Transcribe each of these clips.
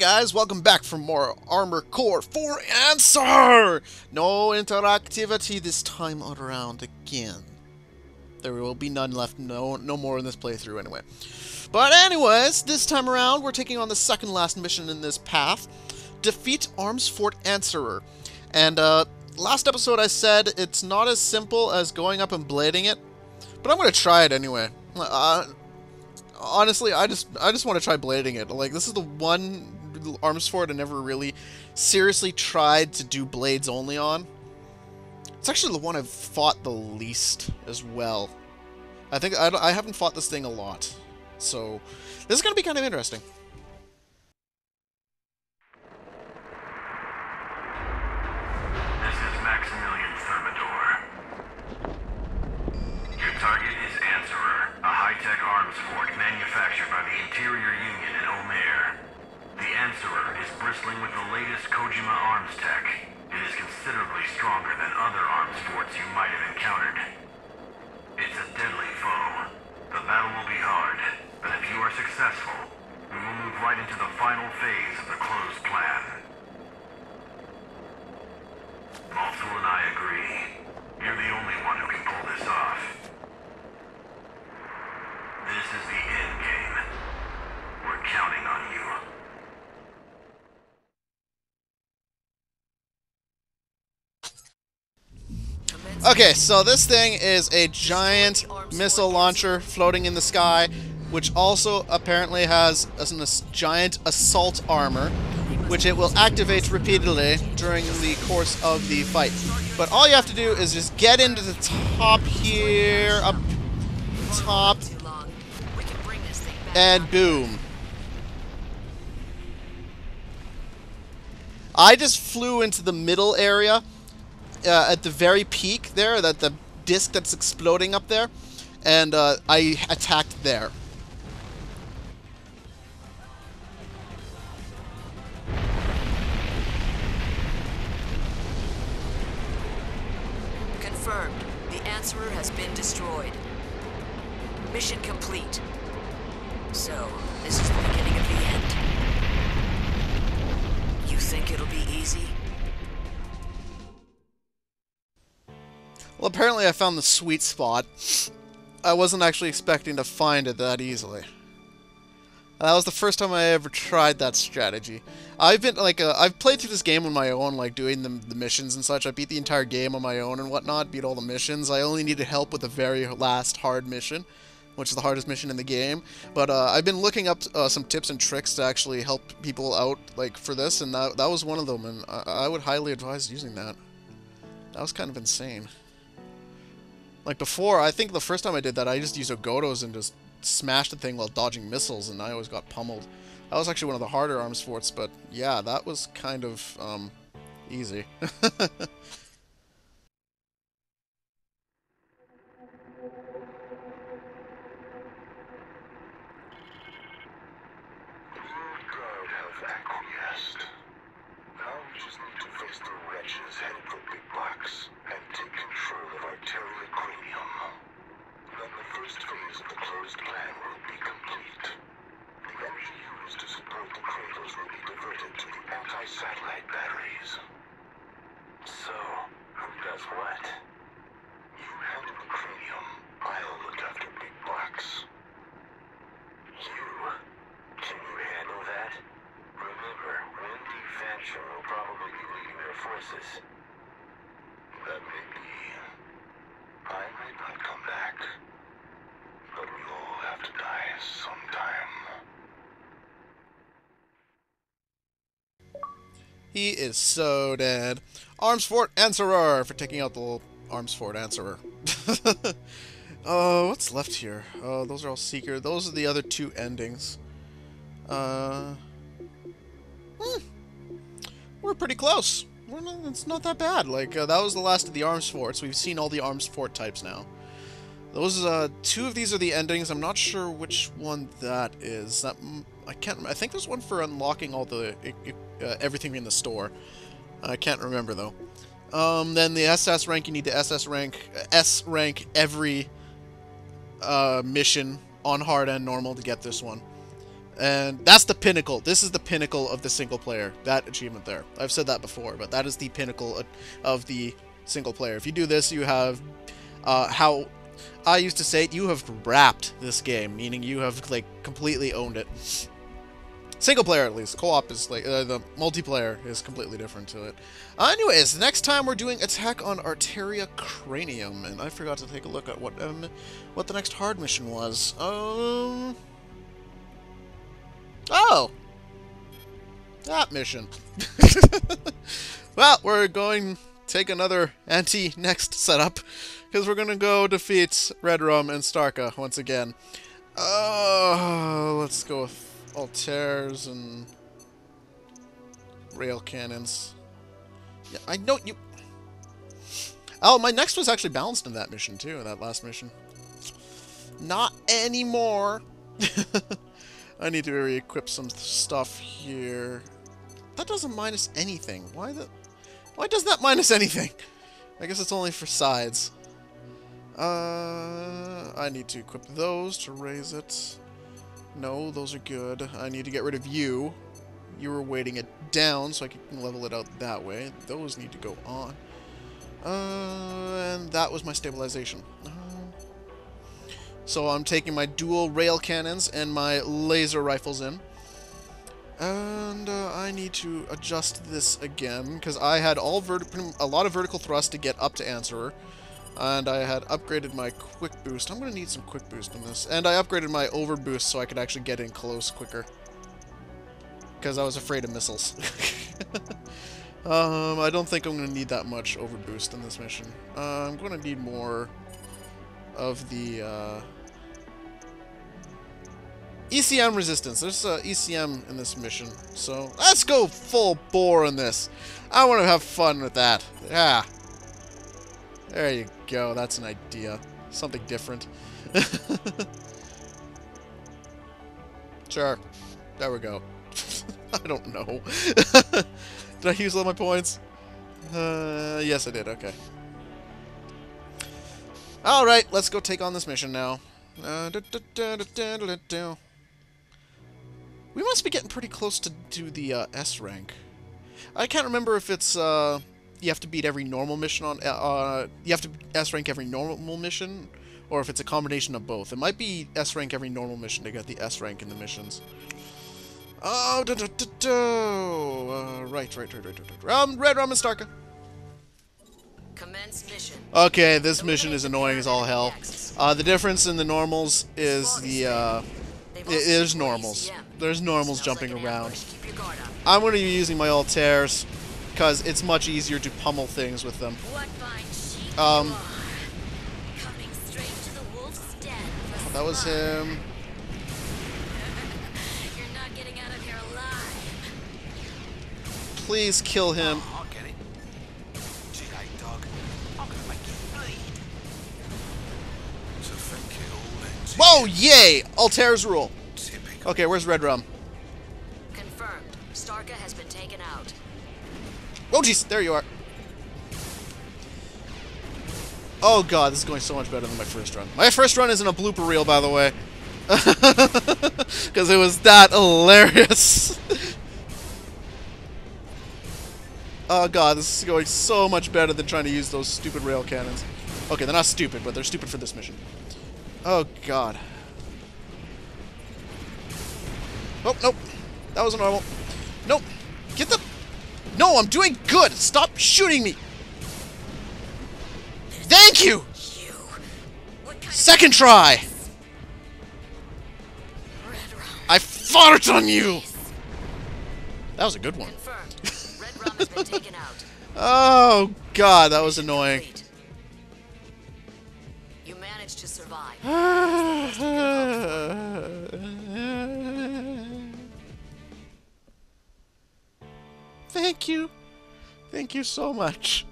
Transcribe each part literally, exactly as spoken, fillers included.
Hey guys, welcome back for more Armored Core for Answer! No interactivity this time around again. There will be none left, no no more in this playthrough anyway. But anyways, this time around we're taking on the second last mission in this path. Defeat Arms Fort Answerer. And uh, last episode I said it's not as simple as going up and blading it, but I'm going to try it anyway. Uh, honestly, I just I just want to try blading it. Like, this is the one Arms Fort I never really seriously tried to do blades only on. It's actually the one I've fought the least as well. I think I, I haven't fought this thing a lot, so this is going to be kind of interesting. This is Maximilian Thermidor. Your target is Answerer, a high-tech arms fort manufactured by the Interior Union in Omer. The Answerer is bristling with the latest Kojima arms tech. It is considerably stronger than other arms forts you might have encountered. It's a deadly foe. The battle will be hard, but if you are successful, we will move right into the final phase of the closed plan. Malthul and I agree. You're the only one who can pull this off. This is the end game. We're counting on you. Okay, so this thing is a giant missile launcher floating in the sky, which also apparently has a giant assault armor, which it will activate repeatedly during the course of the fight. But all you have to do is just get into the top here, up top, and boom. I just flew into the middle area. Uh, at the very peak there, that the disc that's exploding up there, and uh, I attacked there. Confirmed. The Answerer has been destroyed. Mission complete. So, this is the beginning of the end. You think it'll be easy? Well, apparently I found the sweet spot. I wasn't actually expecting to find it that easily. That was the first time I ever tried that strategy. I've been like, uh, I've played through this game on my own, like doing the, the missions and such. I beat the entire game on my own and whatnot, beat all the missions. I only needed help with the very last hard mission, which is the hardest mission in the game. But uh, I've been looking up uh, some tips and tricks to actually help people out, like, for this, and that, that was one of them, and I, I would highly advise using that. That was kind of insane. Like before, I think the first time I did that, I just used Ogotos and just smashed the thing while dodging missiles, and I always got pummeled. That was actually one of the harder arms forts, but yeah, that was kind of um, easy. He is so dead. Arms Fort Answerer for taking out the little Arms Fort Answerer. Oh, uh, what's left here? Oh, uh, those are all Seeker. Those are the other two endings. Uh, hmm. We're pretty close. We're not, it's not that bad. Like, uh, that was the last of the Arms Forts. We've seen all the Arms Fort types now. Those uh, two of these are the endings. I'm not sure which one that is. That I can't. I think there's one for unlocking all the uh, everything in the store. I can't remember though. Um, then the S S rank. You need the S S rank, S rank every uh, mission on hard and normal to get this one. And that's the pinnacle. This is the pinnacle of the single player, that achievement there. I've said that before, but that is the pinnacle of the single player. If you do this, you have, uh, how I used to say it, you have wrapped this game, meaning you have, like, completely owned it. Single player, at least. Co-op is, like, uh, the multiplayer is completely different to it. Uh, anyways, next time we're doing Attack on Arteria Cranium, and I forgot to take a look at what, um, what the next hard mission was. Um... Oh! That mission. Well, we're going to take another anti-next setup, because we're going to go defeat Red Rome and Starka once again. Uh, let's go with Altaires and rail cannons. Yeah, I know you... Oh, my next was actually balanced in that mission, too, in that last mission. Not anymore! I need to re-equip some stuff here. That doesn't minus anything. Why the... Why does that minus anything? I guess it's only for sides. Uh, I need to equip those to raise it. No, those are good. I need to get rid of you. You were weighting it down so I can level it out that way. Those need to go on. Uh, and that was my stabilization. Uh, so I'm taking my dual rail cannons and my laser rifles in. And uh, I need to adjust this again, because I had all verti- a lot of vertical thrust to get up to Answerer. And I had upgraded my quick boost. I'm going to need some quick boost in this. And I upgraded my over boost so I could actually get in close quicker, because I was afraid of missiles. um, I don't think I'm going to need that much over boost in this mission. Uh, I'm going to need more of the uh, E C M resistance. There's uh, E C M in this mission. So let's go full bore on this. I want to have fun with that. Yeah. There you go, that's an idea. Something different. Sure. There we go. I don't know. Did I use all my points? Uh, yes, I did. Okay. Alright, let's go take on this mission now. Uh, da, da, da, da, da, da. We must be getting pretty close to do the uh, S rank. I can't remember if it's... Uh, you have to beat every normal mission on... Uh, you have to S-rank every normal mission, or if it's a combination of both. It might be S-rank every normal mission to get the S-rank in the missions. Oh, da da da da! Uh, right, right, right, right, right. Um, Red Rome and Starka! Commence mission. Okay, this mission is annoying as all hell. Uh, the difference in the normals is the, uh... There's normals. There's normals jumping around. I'm going to be using my Altaires, because it's much easier to pummel things with them. Um, oh, that was him. Please kill him. Whoa! Yay! Altair's rule. Okay, where's Red Rome? Confirmed. Starka has been taken out. Oh, jeez. There you are. Oh, God. This is going so much better than my first run. My first run isn't a blooper reel, by the way. Because it was that hilarious. Oh, God. This is going so much better than trying to use those stupid rail cannons. Okay, they're not stupid, but they're stupid for this mission. Oh, God. Oh, nope. That was a normal. Nope. Get the... No, I'm doing good! Stop shooting me! Thank you! Second try! I fart on you! That was a good one. Oh, God, that was annoying. You managed to survive. Thank you. Thank you so much.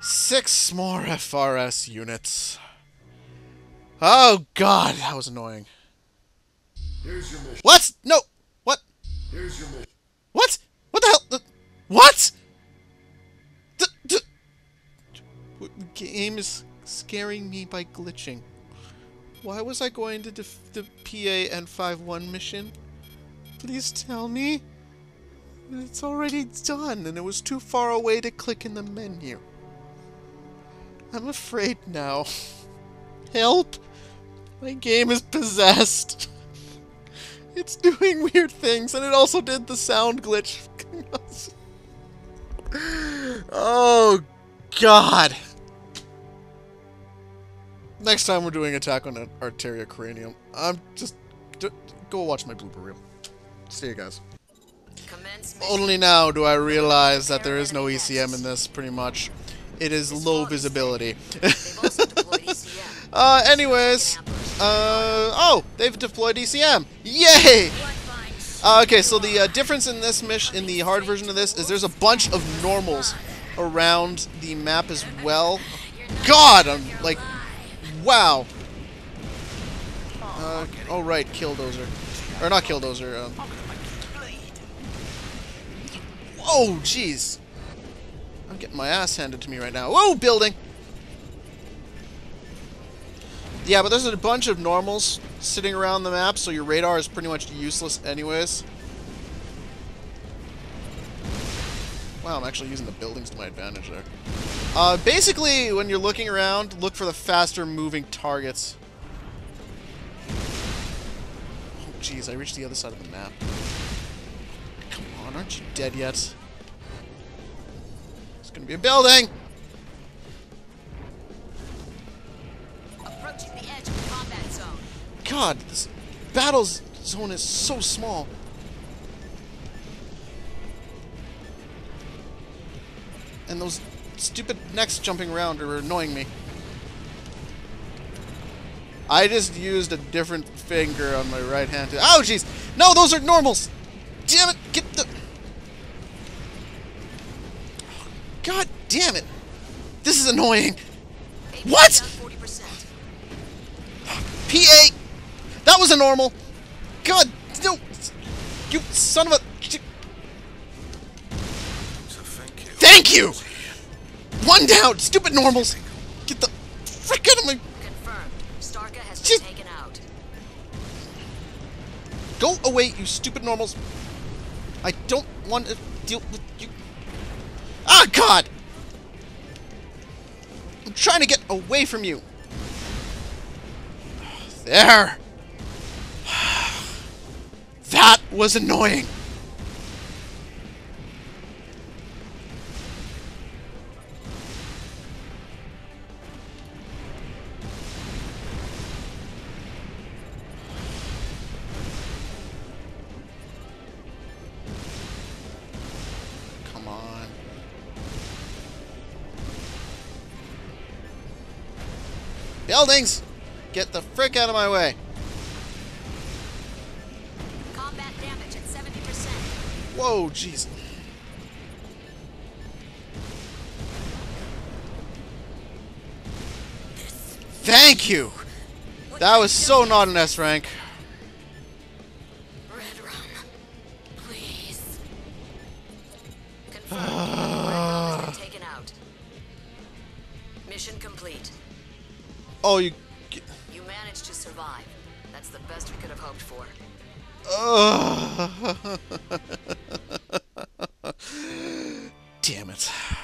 Six more F R S units. Oh, God, that was annoying. Here's your mission. What? No. What? Here's your mission. What? What the hell? What? The, the game is scaring me by glitching. Why was I going to def the P A N fifty-one mission? Please tell me. It's already done, and it was too far away to click in the menu. I'm afraid now. Help! My game is possessed. It's doing weird things, and it also did the sound glitch. Oh, God! Next time we're doing Attack on Arteria Cranium. I'm just... Go watch my blooper reel. See you guys. Only now do I realize that there is no E C M in this, pretty much. It is low visibility. uh, anyways... Uh, oh! They've deployed E C M! Yay! Uh, okay, so the uh, difference in this mission, in the hard version of this, is there's a bunch of normals around the map as well. God! I'm like... Wow! Uh, oh right, Killdozer. Or not Killdozer, um... Oh, jeez! I'm getting my ass handed to me right now. Whoa, building! Yeah, but there's a bunch of normals sitting around the map, so your radar is pretty much useless anyways. Wow, I'm actually using the buildings to my advantage there. Uh, basically, when you're looking around, look for the faster-moving targets. Oh, jeez, I reached the other side of the map. Come on, aren't you dead yet? It's gonna be a building! God, this battle zone is so small. And those stupid necks jumping around are annoying me. I just used a different finger on my right hand. To oh, jeez! No, those are normals! Damn it! Get the... God damn it! This is annoying! What?! P A! That was a normal! God, no! You son of a... So thank you. Thank you! One down! Stupid normals! Get the frick out of my... Confirmed. Starka has been just... taken out. Go away, you stupid normals! I don't want to deal with you... Ah, God! I'm trying to get away from you! There! That was annoying! Come on. Buildings! Get the frick out of my way! Combat damage at seventy percent. Whoa, jeez. Thank you! That was so not an S rank. Red Rome, please. Confirmed. Red Rome has been taken out. Mission complete. Oh, you. Managed to survive. That's the best we could have hoped for. Oh. Damn it.